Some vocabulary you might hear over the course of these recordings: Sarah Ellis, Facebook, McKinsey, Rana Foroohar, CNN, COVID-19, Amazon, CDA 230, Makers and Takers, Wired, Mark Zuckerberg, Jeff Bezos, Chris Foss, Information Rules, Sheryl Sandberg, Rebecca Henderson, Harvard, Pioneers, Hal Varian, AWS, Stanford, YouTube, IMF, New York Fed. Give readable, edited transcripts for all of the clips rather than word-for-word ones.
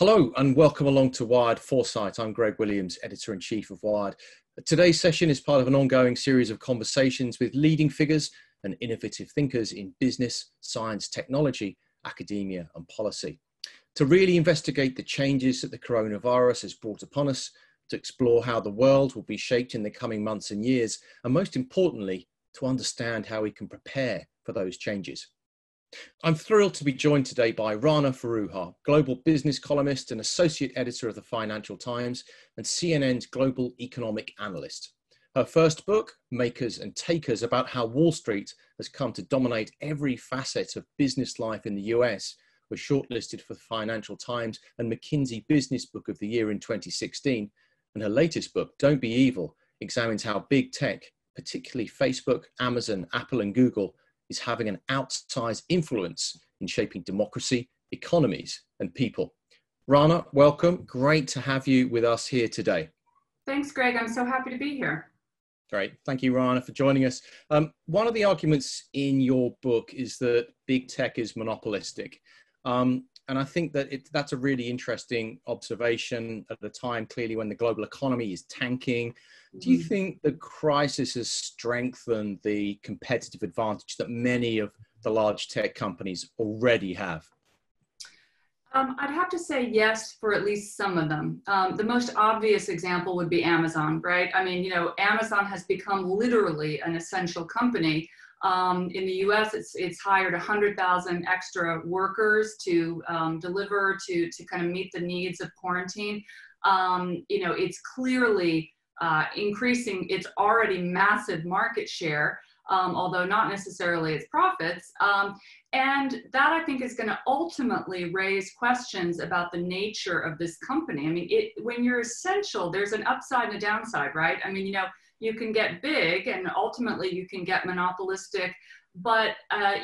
Hello and welcome along to Wired Foresight. I'm Greg Williams, Editor-in-Chief of Wired. Today's session is part of an ongoing series of conversations with leading figures and innovative thinkers in business, science, technology, academia and policy, to really investigate the changes that the coronavirus has brought upon us, to explore how the world will be shaped in the coming months and years, and most importantly, to understand how we can prepare for those changes. I'm thrilled to be joined today by Rana Foroohar, global business columnist and associate editor of the Financial Times and CNN's global economic analyst. Her first book, Makers and Takers, about how Wall Street has come to dominate every facet of business life in the US, was shortlisted for the Financial Times and McKinsey Business Book of the Year in 2016. And her latest book, Don't Be Evil, examines how big tech, particularly Facebook, Amazon, Apple and Google, is having an outsized influence in shaping democracy, economies, and people. Rana, welcome. Great to have you with us here today. Thanks, Greg. I'm so happy to be here. Great. Thank you, Rana, for joining us. One of the arguments in your book is that big tech is monopolistic. And I think that that's a really interesting observation at the time, clearly, when the global economy is tanking. Do you think the crisis has strengthened the competitive advantage that many of the large tech companies already have? I'd have to say yes for at least some of them. The most obvious example would be Amazon, right? I mean, you know, Amazon has become literally an essential company. In the U.S., it's hired 100,000 extra workers to deliver, to kind of meet the needs of quarantine. You know, it's clearly increasing its already massive market share, although not necessarily its profits. And that, I think, is going to ultimately raise questions about the nature of this company. I mean, when you're essential, there's an upside and a downside, right? I mean, you know, you can get big and ultimately you can get monopolistic, but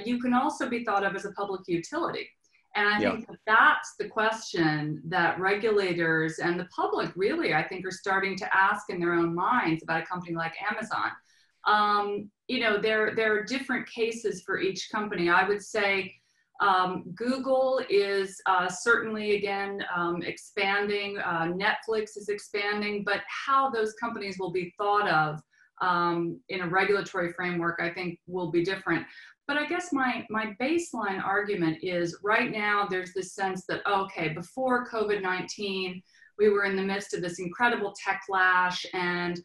you can also be thought of as a public utility. And I think that's the question that regulators and the public really, I think, are starting to ask in their own minds about a company like Amazon. You know, there are different cases for each company. I would say Google is certainly, again, expanding. Netflix is expanding, but how those companies will be thought of in a regulatory framework, I think, will be different. But I guess my baseline argument is right now there's this sense that, okay, before COVID-19, we were in the midst of this incredible techlash, and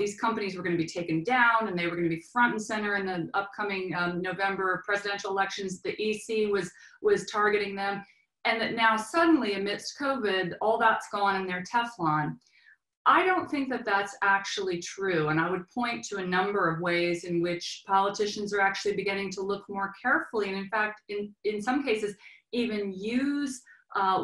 these companies were going to be taken down and they were going to be front and center in the upcoming November presidential elections. The EC was targeting them. And that now suddenly, amidst COVID, all that's gone and they're Teflon. I don't think that that's actually true. And I would point to a number of ways in which politicians are actually beginning to look more carefully. And in fact, in some cases, even use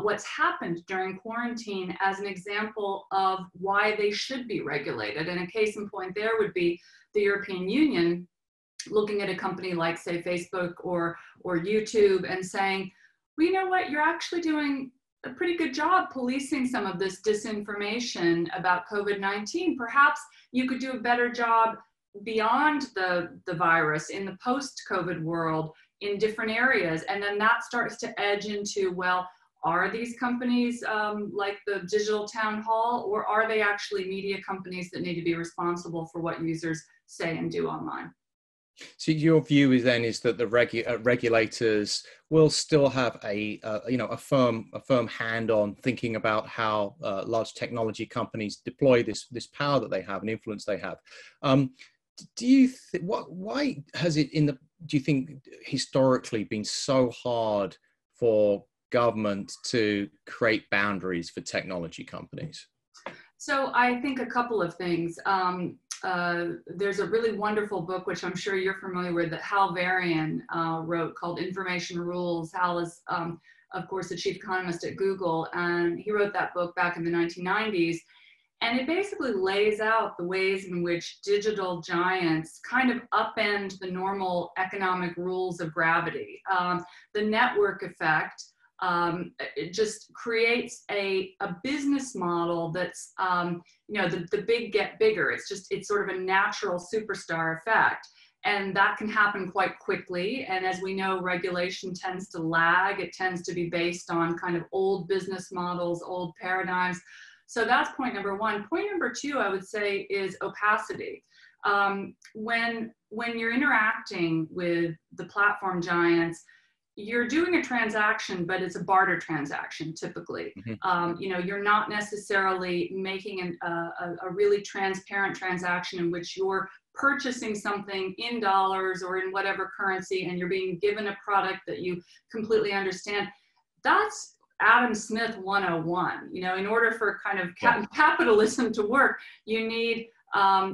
what's happened during quarantine as an example of why they should be regulated. And a case in point there would be the European Union looking at a company like, say, Facebook or YouTube and saying, well, you know what, you're actually doing a pretty good job policing some of this disinformation about COVID-19. Perhaps you could do a better job beyond the virus in the post-COVID world in different areas. And then that starts to edge into, well, are these companies like the digital town hall, or are they actually media companies that need to be responsible for what users say and do online? So your view is that the regulators will still have a firm hand on thinking about how large technology companies deploy this power that they have and influence they have. Why has it do you think historically been so hard for government to create boundaries for technology companies? So I think a couple of things. There's a really wonderful book, which I'm sure you're familiar with, that Hal Varian wrote, called Information Rules. Hal is, of course, the chief economist at Google, and he wrote that book back in the 1990s. And it basically lays out the ways in which digital giants kind of upend the normal economic rules of gravity. The network effect it just creates a business model that's, you know, the big get bigger. It's sort of a natural superstar effect. And that can happen quite quickly. And as we know, regulation tends to lag. It tends to be based on kind of old business models, old paradigms. So that's point number one. Point number two, I would say, is opacity. When you're interacting with the platform giants, you're doing a transaction, but it's a barter transaction typically. Mm-hmm. You're not necessarily making a really transparent transaction in which you're purchasing something in dollars or in whatever currency, and you're being given a product that you completely understand. That's Adam Smith 101. In order for kind of capitalism to work, you need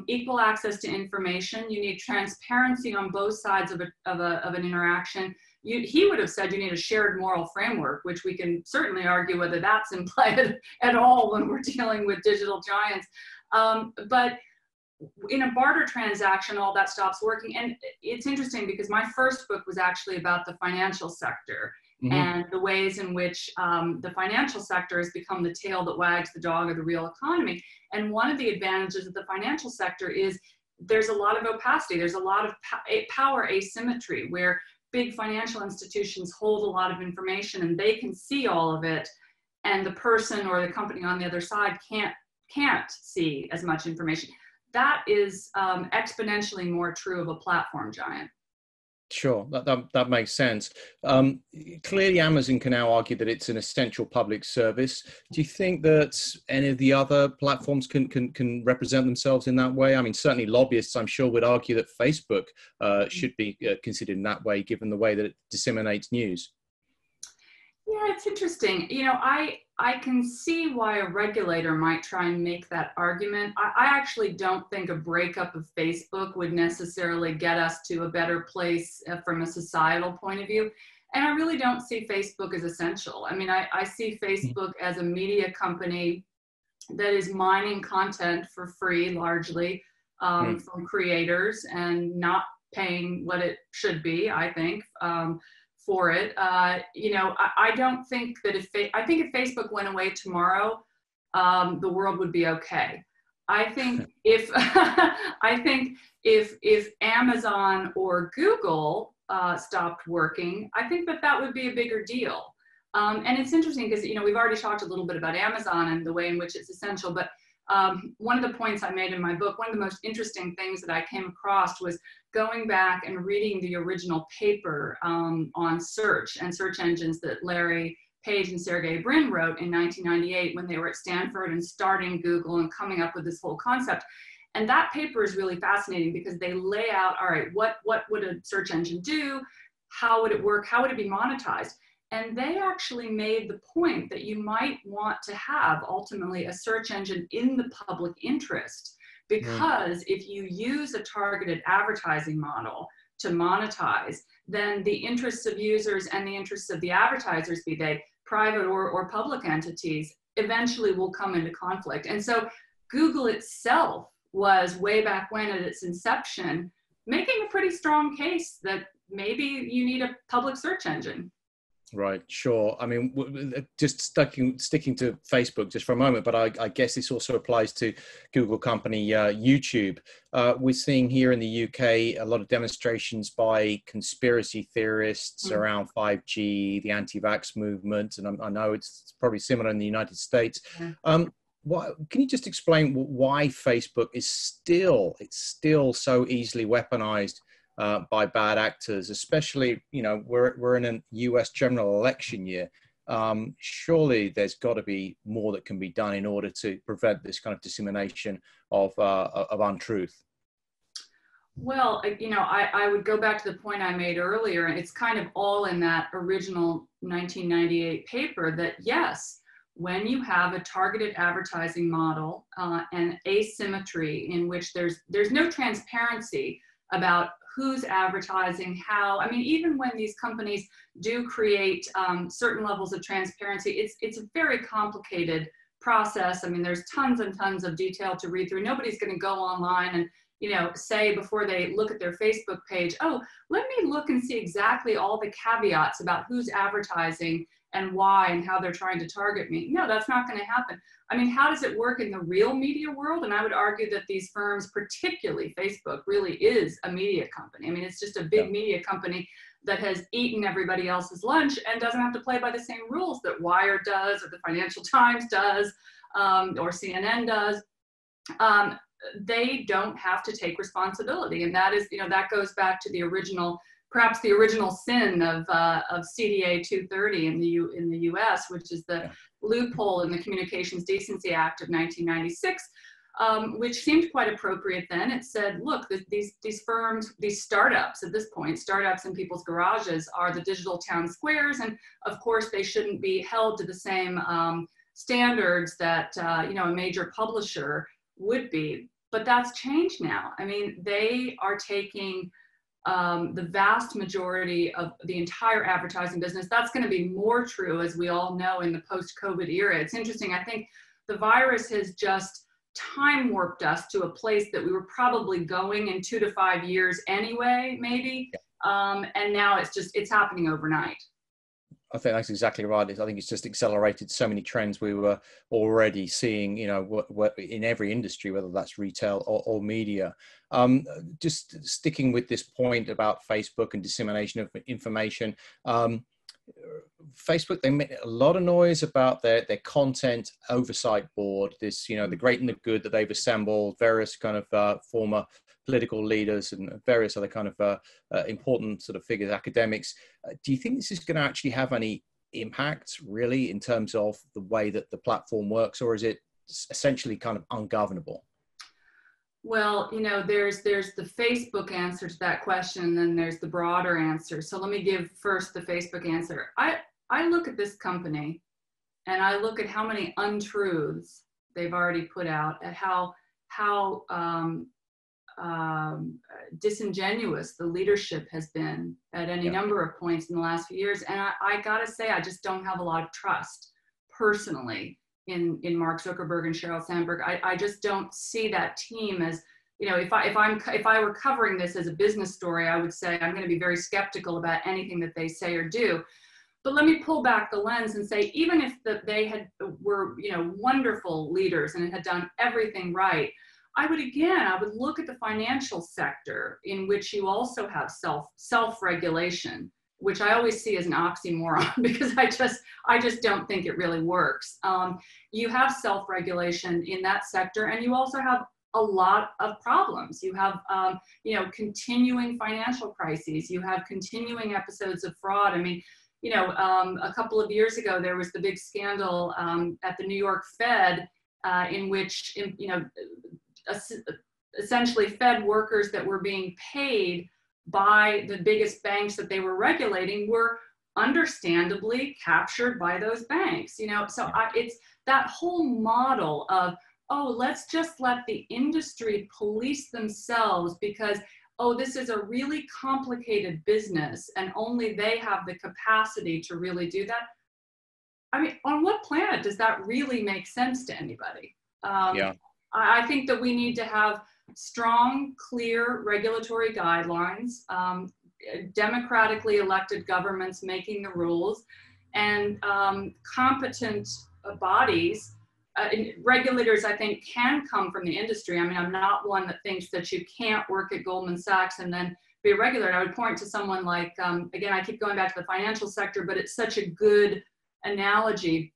equal access to information. You need transparency on both sides of an interaction. He would have said you need a shared moral framework, which we can certainly argue whether that's implied at all when we're dealing with digital giants. But in a barter transaction, all that stops working. And it's interesting because my first book was actually about the financial sector. Mm-hmm. And the ways in which the financial sector has become the tail that wags the dog of the real economy. And one of the advantages of the financial sector is there's a lot of opacity. There's a lot of power asymmetry where big financial institutions hold a lot of information and they can see all of it, and the person or the company on the other side can't see as much information. That is exponentially more true of a platform giant. Sure, that makes sense. Clearly, Amazon can now argue that it's an essential public service. Do you think that any of the other platforms can represent themselves in that way? I mean, certainly lobbyists, I'm sure, would argue that Facebook should be considered in that way, given the way that it disseminates news. Yeah, it's interesting. I can see why a regulator might try and make that argument. I actually don't think a breakup of Facebook would necessarily get us to a better place from a societal point of view. And I really don't see Facebook as essential. I mean, I see Facebook as a media company that is mining content for free, largely from creators, and not paying what it should be, I think. For it. I don't think that I think if Facebook went away tomorrow, the world would be okay. I think if Amazon or Google stopped working, I think that would be a bigger deal. And it's interesting because, we've already talked a little bit about Amazon and the way in which it's essential, but one of the points I made in my book, one of the most interesting things that I came across was going back and reading the original paper on search and search engines that Larry Page and Sergey Brin wrote in 1998 when they were at Stanford and starting Google and coming up with this whole concept. And that paper is really fascinating because they lay out, all right, what would a search engine do? How would it work? How would it be monetized? And they actually made the point that you might want to have ultimately a search engine in the public interest, because if you use a targeted advertising model to monetize, then the interests of users and the interests of the advertisers, be they private or public entities, eventually will come into conflict. And so Google itself was, way back when at its inception, making a pretty strong case that maybe you need a public search engine. Right, sure. I mean, just sticking to Facebook just for a moment, but I guess this also applies to Google company YouTube. We're seeing here in the UK a lot of demonstrations by conspiracy theorists around 5G, the anti-vax movement, and I know it's probably similar in the United States. Yeah. Can you just explain why Facebook is still so easily weaponized by bad actors, especially, we're in a US general election year. Surely there's got to be more that can be done in order to prevent this kind of dissemination of untruth. Well, I would go back to the point I made earlier, and it's kind of all in that original 1998 paper that, yes, when you have a targeted advertising model and asymmetry in which there's no transparency about who's advertising, how. I mean, even when these companies do create certain levels of transparency, it's a very complicated process. I mean, there's tons and tons of detail to read through. Nobody's going to go online and, say before they look at their Facebook page, oh, let me look and see exactly all the caveats about who's advertising and why and how they're trying to target me. No, that's not going to happen. I mean, how does it work in the real media world? And I would argue that these firms, particularly Facebook, really is a media company. I mean, it's just a big media company that has eaten everybody else's lunch and doesn't have to play by the same rules that Wired does or the Financial Times does or CNN does. They don't have to take responsibility. And that is, you know, that goes back to the original, perhaps the original sin of CDA 230 in the US, which is the loophole in the Communications Decency Act of 1996, which seemed quite appropriate then. It said, look, these firms, these startups at this point, startups in people's garages are the digital town squares. And of course, they shouldn't be held to the same standards that, you know, a major publisher would be. But that's changed now. I mean, they are taking the vast majority of the entire advertising business. That's going to be more true, as we all know, in the post-COVID era. It's interesting. I think the virus has just time warped us to a place that we were probably going in 2 to 5 years anyway, maybe. And now it's happening overnight. I think that's exactly right. I think it's just accelerated so many trends we were already seeing, you know, in every industry, whether that's retail or media. Just sticking with this point about Facebook and dissemination of information, Facebook, they made a lot of noise about their content oversight board, this, you know, the great and the good that they've assembled, various kind of former political leaders and various other kind of important sort of figures, academics. Do you think this is going to actually have any impact really in terms of the way that the platform works, or is it essentially kind of ungovernable? Well, you know, there's the Facebook answer to that question, and then there's the broader answer. So let me give first the Facebook answer. I look at this company, and I look at how many untruths they've already put out, at how disingenuous the leadership has been at any number of points in the last few years. And I gotta say, I just don't have a lot of trust personally in Mark Zuckerberg and Sheryl Sandberg. I just don't see that team as, you know, if I were covering this as a business story, I would say I'm going to be very skeptical about anything that they say or do. But let me pull back the lens and say, even if they were, you know, wonderful leaders and had done everything right, I would look at the financial sector, in which you also have self-regulation, which I always see as an oxymoron because I just don't think it really works. You have self-regulation in that sector, and you also have a lot of problems. You have, you know, continuing financial crises. You have continuing episodes of fraud. I mean, you know, a couple of years ago, there was the big scandal at the New York Fed in which, you know, essentially Fed workers that were being paid by the biggest banks that they were regulating were understandably captured by those banks, you know. So it's that whole model of, oh, let's just let the industry police themselves because, oh, this is a really complicated business and only they have the capacity to really do that. I mean, on what planet does that really make sense to anybody? I think that we need to have strong, clear regulatory guidelines, democratically elected governments making the rules, and competent bodies. Regulators, I think, can come from the industry. I mean, I'm not one that thinks that you can't work at Goldman Sachs and then be a regulator. I would point to someone like, again, I keep going back to the financial sector, but it's such a good analogy.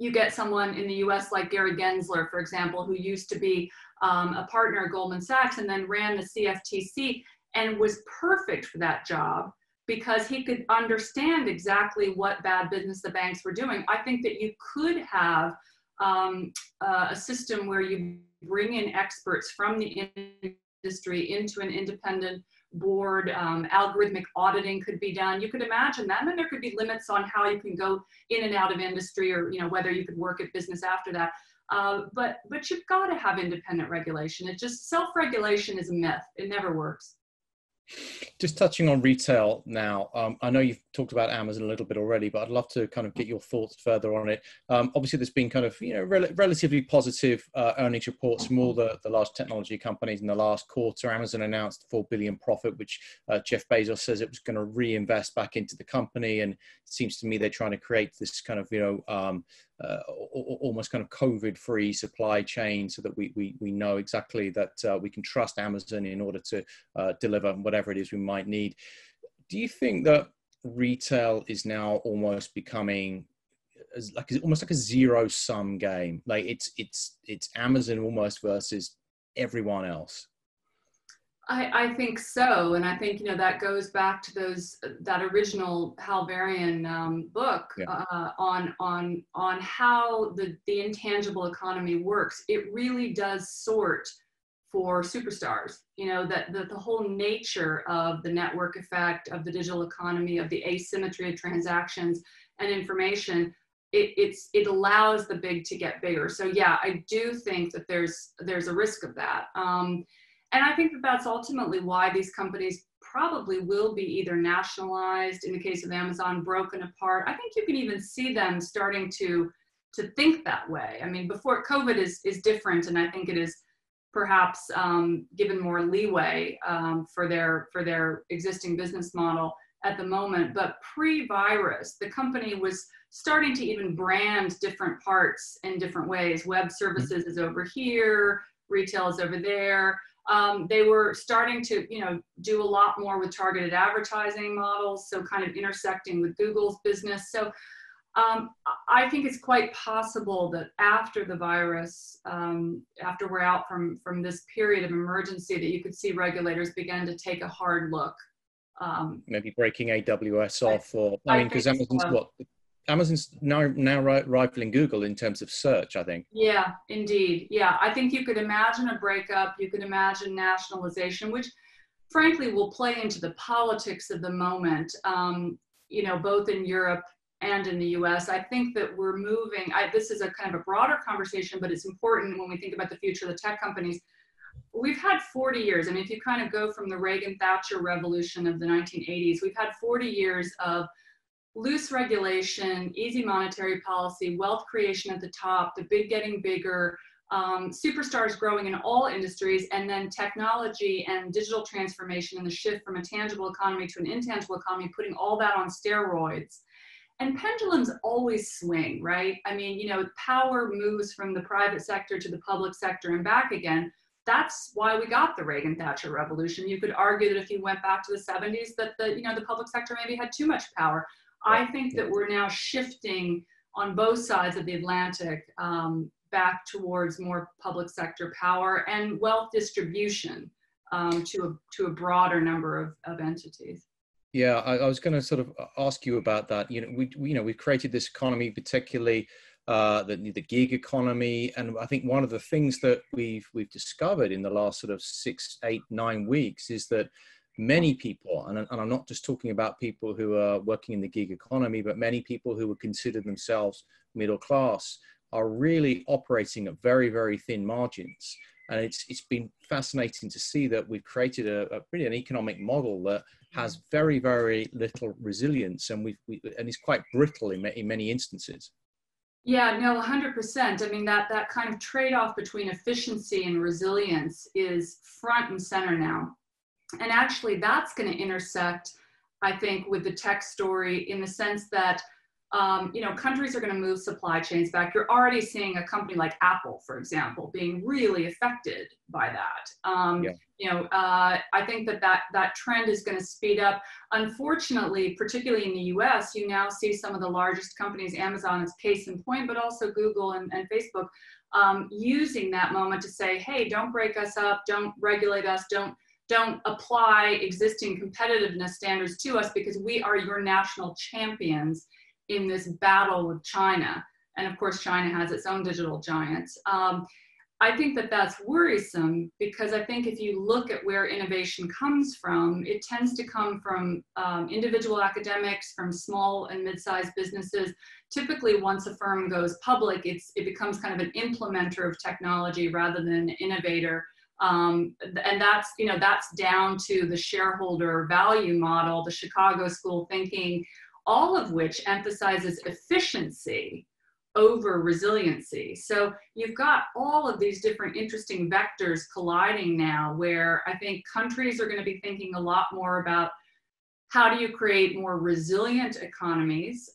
You get someone in the US like Gary Gensler, for example, who used to be a partner at Goldman Sachs and then ran the CFTC and was perfect for that job because he could understand exactly what bad business the banks were doing. I think that you could have a system where you bring in experts from the industry into an independent board, algorithmic auditing could be done. You could imagine that. And then there could be limits on how you can go in and out of industry or, you know, whether you could work at business after that. But you've got to have independent regulation. Self-regulation is a myth. It never works. Just touching on retail now, I know you've talked about Amazon a little bit already, but I'd love to kind of get your thoughts further on it. Obviously, there's been kind of, you know, relatively positive earnings reports from all the large technology companies in the last quarter. Amazon announced $4 billion profit, which Jeff Bezos says it was going to reinvest back into the company. And it seems to me they're trying to create this kind of, you know, almost kind of COVID-free supply chain so that we know exactly that we can trust Amazon in order to deliver whatever it is we might need. Do you think that retail is now almost becoming almost like a zero-sum game? Like it's Amazon almost versus everyone else? I think so, and I think, you know, that goes back to that original Hal Varian book, yeah, on how the intangible economy works. It really does sort for superstars, you know, that the whole nature of the network effect, of the digital economy, of the asymmetry of transactions and information, it allows the big to get bigger. So yeah, I do think that there's a risk of that. And I think that that's ultimately why these companies probably will be either nationalized, in the case of Amazon, broken apart. I think you can even see them starting to think that way. I mean, before COVID is different, and I think it is perhaps given more leeway for their existing business model at the moment. But pre-virus, the company was starting to even brand different parts in different ways. Web services is over here, retail is over there. They were starting to, you know, do a lot more with targeted advertising models, so kind of intersecting with Google's business. So I think it's quite possible that after the virus, after we're out from this period of emergency, that you could see regulators begin to take a hard look. Maybe breaking AWS off, or I mean, because Amazon's Amazon's now rivaling Google in terms of search, I think. Yeah, indeed. Yeah, I think you could imagine a breakup. You could imagine nationalization, which frankly will play into the politics of the moment, you know, both in Europe and in the US. I think that we're moving, this is a kind of a broader conversation, but it's important when we think about the future of the tech companies. We've had 40 years. I mean, if you kind of go from the Reagan-Thatcher revolution of the 1980s, we've had 40 years of loose regulation, easy monetary policy, wealth creation at the top, the big getting bigger, superstars growing in all industries, and then technology and digital transformation and the shift from a tangible economy to an intangible economy, putting all that on steroids. And pendulums always swing, right? I mean, you know, power moves from the private sector to the public sector and back again. That's why we got the Reagan-Thatcher revolution. You could argue that if you went back to the 70s, that the public sector maybe had too much power. I think that we're now shifting on both sides of the Atlantic back towards more public sector power and wealth distribution to a broader number of entities. Yeah, I was going to sort of ask you about that. You know, we've created this economy, particularly the gig economy, and I think one of the things that we've discovered in the last sort of 6, 8, 9 weeks is that many people, and I'm not just talking about people who are working in the gig economy, but many people who would consider themselves middle class are really operating at very, very thin margins. And it's been fascinating to see that we've created an economic model that has very, very little resilience, and and it's quite brittle in many instances. Yeah, no, 100%. I mean, that kind of trade-off between efficiency and resilience is front and center now. And actually, that's going to intersect, I think, with the tech story in the sense that, you know, countries are going to move supply chains back. You're already seeing a company like Apple, for example, being really affected by that. You know, I think that trend is going to speed up. Unfortunately, particularly in the US, you now see some of the largest companies, Amazon is case in point, but also Google and Facebook, using that moment to say, hey, don't break us up, don't regulate us, don't apply existing competitiveness standards to us, because we are your national champions in this battle with China. And of course, China has its own digital giants. I think that's worrisome, because I think if you look at where innovation comes from, it tends to come from individual academics, from small and mid-sized businesses. Typically, once a firm goes public, it becomes kind of an implementer of technology rather than an innovator. And that's, you know, that's down to the shareholder value model, the Chicago school thinking, all of which emphasizes efficiency over resiliency. So you've got all of these different interesting vectors colliding now, where I think countries are going to be thinking a lot more about how do you create more resilient economies.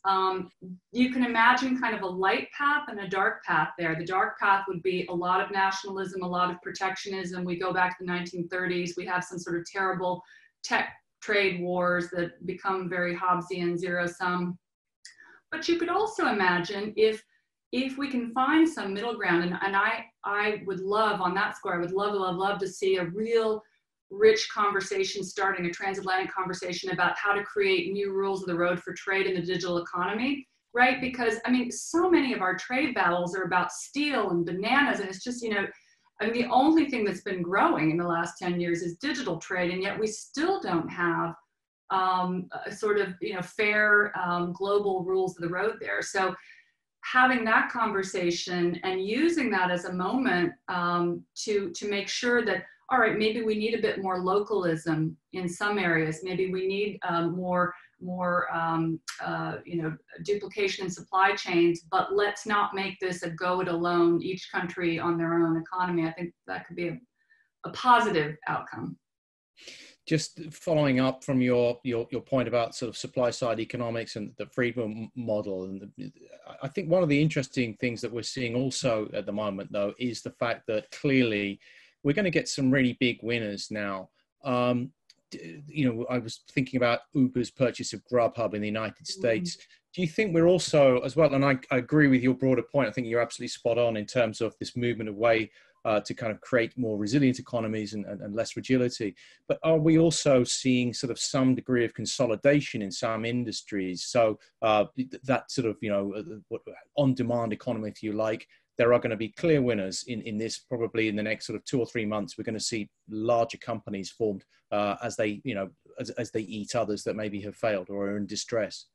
You can imagine kind of a light path and a dark path there. The dark path would be a lot of nationalism, a lot of protectionism. We go back to the 1930s. We have some sort of terrible tech trade wars that become very Hobbesian, zero-sum. But you could also imagine if we can find some middle ground, and I would love on that score, I would love to see a real rich conversation starting, a transatlantic conversation about how to create new rules of the road for trade in the digital economy, right? Because, I mean, so many of our trade battles are about steel and bananas, and it's just, you know, I mean, the only thing that's been growing in the last 10 years is digital trade, and yet we still don't have sort of, you know, fair global rules of the road there. So having that conversation and using that as a moment to make sure that, all right, maybe we need a bit more localism in some areas. Maybe we need more you know, duplication in supply chains, but let's not make this a go it alone, each country on their own economy. I think that could be a positive outcome. Just following up from your point about sort of supply side economics and the Friedman model, and I think one of the interesting things that we're seeing also at the moment, though, is the fact that clearly we're going to get some really big winners now. You know, I was thinking about Uber's purchase of Grubhub in the United States. Do you think we're also, as well, and I agree with your broader point, I think you're absolutely spot on in terms of this movement away to kind of create more resilient economies and less fragility. But are we also seeing sort of some degree of consolidation in some industries? So that sort of, you know, on-demand economy, if you like, there are going to be clear winners in this, probably in the next sort of 2 or 3 months. We're going to see larger companies formed as they, you know, as they eat others that maybe have failed or are in distress.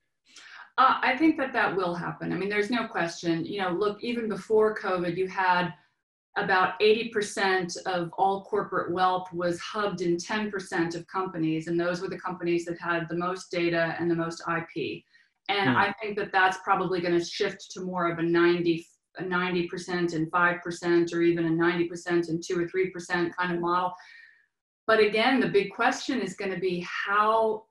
I think that that will happen. I mean, there's no question. You know, look, even before COVID, you had about 80% of all corporate wealth was hubbed in 10% of companies. And those were the companies that had the most data and the most IP. And I think that that's probably going to shift to more of a 90% and 5%, or even a 90% and 2 or 3% kind of model. But again, the big question is going to be how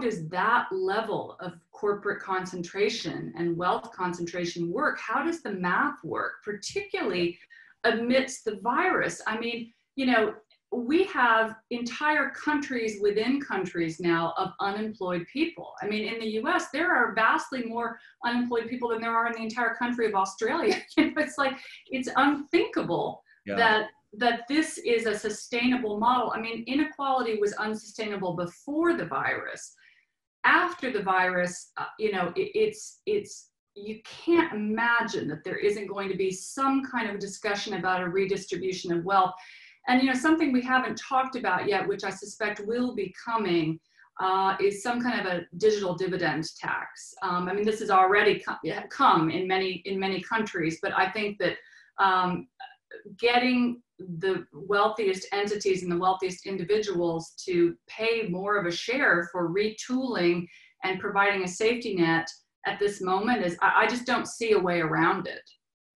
does that level of corporate concentration and wealth concentration work? How does the math work, particularly amidst the virus? I mean, you know, we have entire countries within countries now of unemployed people. I mean, in the US, there are vastly more unemployed people than there are in the entire country of Australia. It's like, it's unthinkable that this is a sustainable model. I mean, inequality was unsustainable before the virus. After the virus, you know, it's you can't imagine that there isn't going to be some kind of discussion about a redistribution of wealth. And, you know, something we haven't talked about yet, which I suspect will be coming, is some kind of a digital dividend tax. I mean, this has already come in many countries, but I think that getting the wealthiest entities and the wealthiest individuals to pay more of a share for retooling and providing a safety net at this moment is, I just don't see a way around it.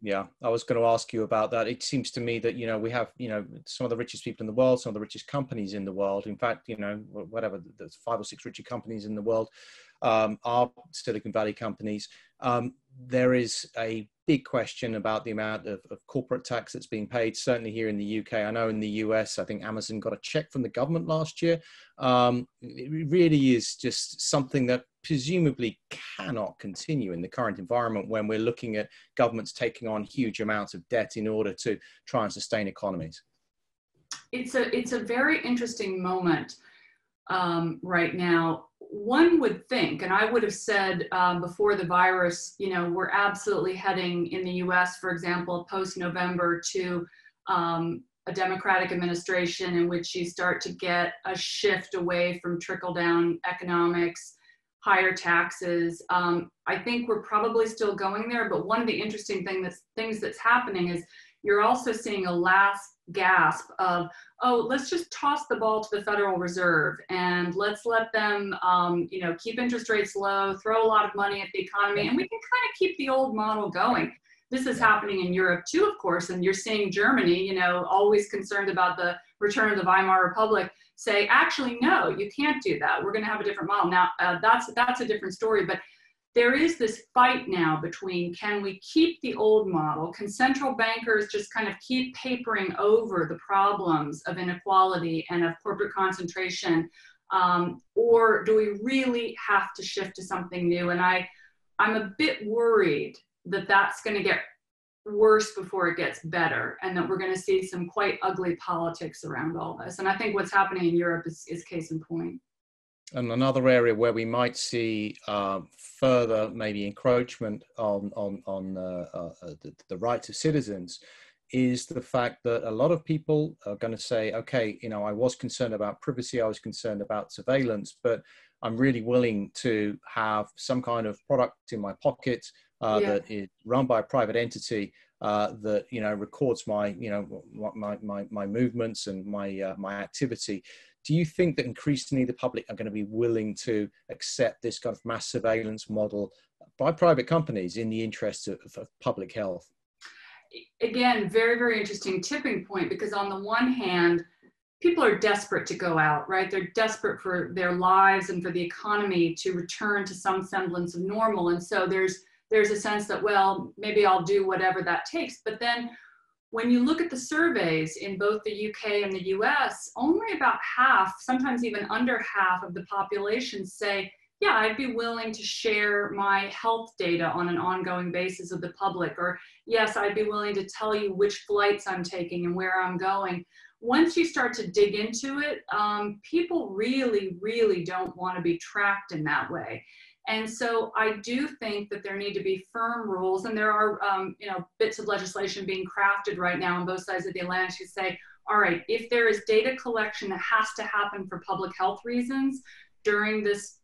Yeah, I was going to ask you about that. It seems to me that, you know, we have, you know, some of the richest people in the world, some of the richest companies in the world. In fact, you know, whatever, there's 5 or 6 richest companies in the world are Silicon Valley companies. There is a big question about the amount of corporate tax that's being paid, certainly here in the UK. I know in the US, I think Amazon got a check from the government last year. It really is just something that presumably cannot continue in the current environment when we're looking at governments taking on huge amounts of debt in order to try and sustain economies. It's a very interesting moment right now. One would think, and I would have said before the virus, you know, we're absolutely heading in the US, for example, post-November to a democratic administration in which you start to get a shift away from trickle-down economics, higher taxes. I think we're probably still going there, but one of the interesting things that's happening is you're also seeing a last gasp of, oh, let's just toss the ball to the Federal Reserve and let's let them, keep interest rates low, throw a lot of money at the economy, and we can kind of keep the old model going. This is happening in Europe too, of course, and you're seeing Germany, always concerned about the return of the Weimar Republic, say, actually, no, you can't do that. We're going to have a different model. Now, that's a different story, but there is this fight now between, can we keep the old model? Can central bankers just kind of keep papering over the problems of inequality and of corporate concentration? Or do we really have to shift to something new? And I'm a bit worried that that's going to get worse before it gets better, and that we're going to see some quite ugly politics around all this. And I think what's happening in Europe is case in point. And another area where we might see further maybe encroachment on the rights of citizens is the fact that a lot of people are going to say, okay, I was concerned about privacy, I was concerned about surveillance, but I'm really willing to have some kind of product in my pocket that is run by a private entity that records my my movements and my my activity. Do you think that increasingly the public are going to be willing to accept this kind of mass surveillance model by private companies in the interest of public health? Again, very, very interesting tipping point, because on the one hand, people are desperate to go out, right? They're desperate for their lives and for the economy to return to some semblance of normal. And so there's a sense that, well, maybe I'll do whatever that takes. But then when you look at the surveys in both the UK and the US, only about half, sometimes even under half of the population say, yeah, I'd be willing to share my health data on an ongoing basis with the public, or yes, I'd be willing to tell you which flights I'm taking and where I'm going. Once you start to dig into it, people really, really don't want to be tracked in that way. And so I do think that there need to be firm rules, and there are, bits of legislation being crafted right now on both sides of the Atlantic to say, all right, if there is data collection that has to happen for public health reasons during this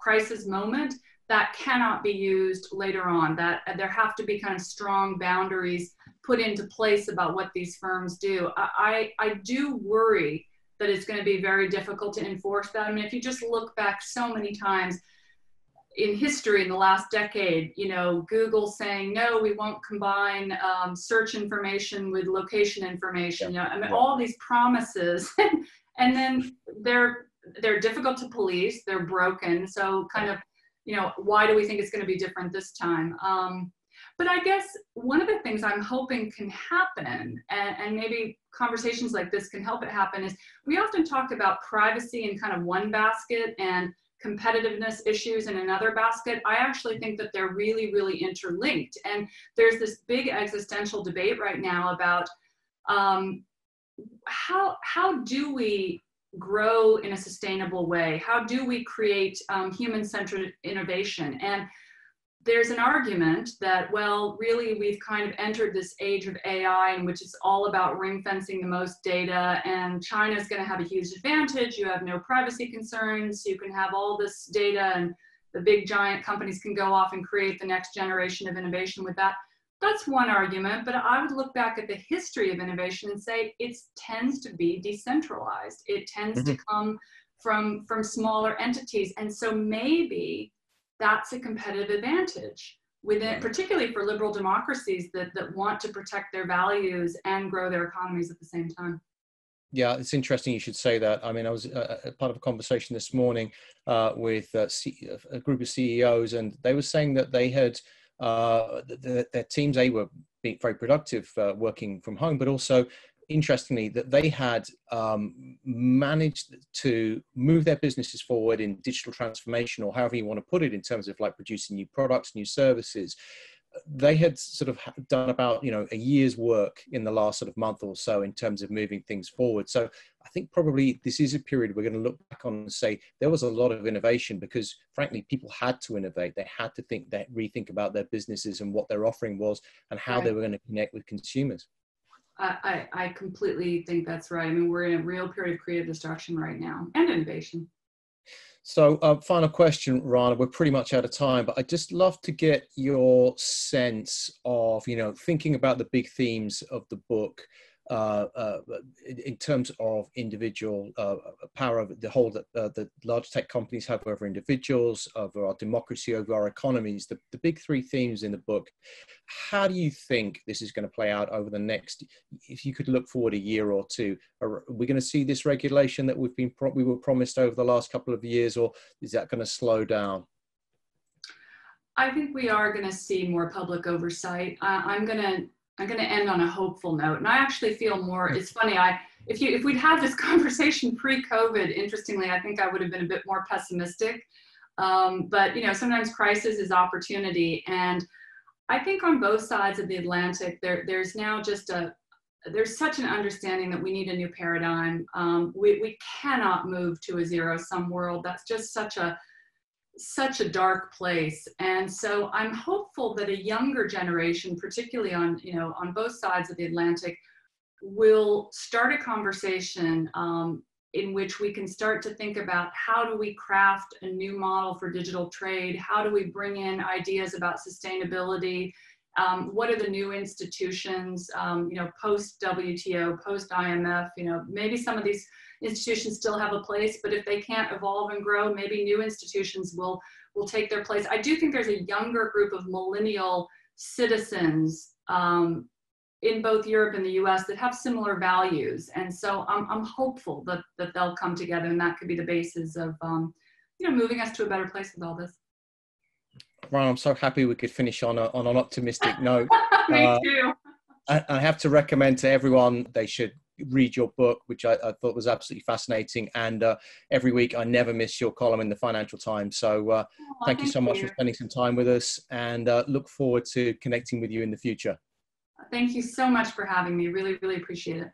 crisis moment, that cannot be used later on. That there have to be kind of strong boundaries put into place about what these firms do. I do worry that it's going to be very difficult to enforce that. I mean, if you just look back so many times in history in the last decade, Google saying, no, we won't combine search information with location information. Yeah. All these promises. And then they're difficult to police, they're broken. So kind of, why do we think it's going to be different this time? But I guess one of the things I'm hoping can happen, and maybe conversations like this can help it happen, is we often talk about privacy in kind of one basket and competitiveness issues in another basket. I actually think that they're really, really interlinked. And there's this big existential debate right now about how do we grow in a sustainable way? How do we create human-centered innovation? And there's an argument that, well, really we've kind of entered this age of AI in which it's all about ring fencing the most data, and China's going to have a huge advantage. You have no privacy concerns. You can have all this data, and the big giant companies can go off and create the next generation of innovation with that. That's one argument, but I would look back at the history of innovation and say it tends to be decentralized. It tends to come from smaller entities, and so maybe that's a competitive advantage within, particularly for liberal democracies that want to protect their values and grow their economies at the same time. Yeah, it's interesting you should say that. I mean, I was part of a conversation this morning with a group of CEOs, and they were saying that they had their teams, they were being very productive working from home, but also interestingly, that they had managed to move their businesses forward in digital transformation, or however you want to put it, in terms of like producing new products, new services. They had sort of done about, a year's work in the last sort of month or so in terms of moving things forward. So I think probably this is a period we're going to look back on and say there was a lot of innovation, because frankly, people had to innovate. They had to rethink about their businesses and what their offering was and how they were going to connect with consumers. I completely think that's right. I mean, we're in a real period of creative destruction right now, and innovation. So final question, Rana, we're pretty much out of time, but I'd just love to get your sense of, thinking about the big themes of the book, in terms of individual power over the whole that the large tech companies have over individuals, over our democracy, over our economies, the big three themes in the book. How do you think this is going to play out over the next, if you could look forward a year or two, are we going to see this regulation that we were promised over the last couple of years, or is that going to slow down? I think we are going to see more public oversight. I'm going to end on a hopeful note, and I actually feel more, it's funny, if we'd had this conversation pre-COVID, interestingly, I think I would have been a bit more pessimistic, but you know, sometimes crisis is opportunity, and I think on both sides of the Atlantic, there's now just there's such an understanding that we need a new paradigm. We cannot move to a zero-sum world. That's just such a dark place. And so I'm hopeful that a younger generation, particularly on, you know, on both sides of the Atlantic, will start a conversation in which we can start to think about how do we craft a new model for digital trade? How do we bring in ideas about sustainability? What are the new institutions, you know, post WTO, post IMF, you know, maybe some of these institutions still have a place, but if they can't evolve and grow, maybe new institutions will take their place. I do think there's a younger group of millennial citizens in both Europe and the US that have similar values. And so I'm hopeful that they'll come together, and that could be the basis of, you know, moving us to a better place with all this. Rana, I'm so happy we could finish on an optimistic note. Me too. I have to recommend to everyone they should read your book, which I thought was absolutely fascinating. And every week, I never miss your column in the Financial Times. So thank you so much for spending some time with us, and look forward to connecting with you in the future. Thank you so much for having me. Really, really appreciate it.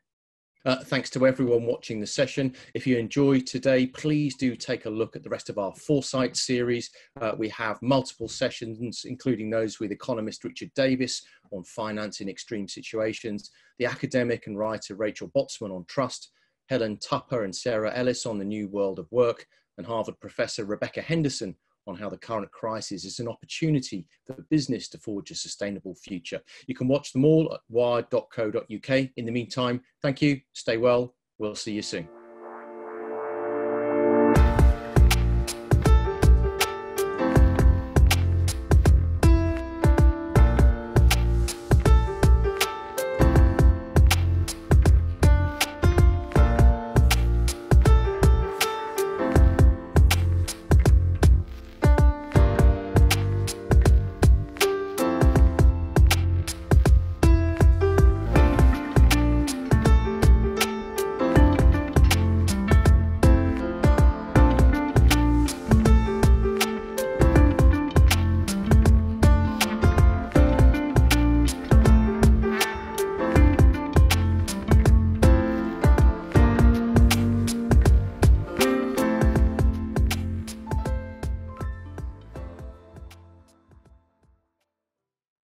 Thanks to everyone watching the session. If you enjoyed today, please do take a look at the rest of our Foresight series. We have multiple sessions, including those with economist Richard Davis on finance in extreme situations, the academic and writer Rachel Botsman on trust, Helen Tupper and Sarah Ellis on the new world of work, and Harvard professor Rebecca Henderson on how the current crisis is an opportunity for business to forge a sustainable future. You can watch them all at wired.co.uk. In the meantime, thank you, stay well, we'll see you soon.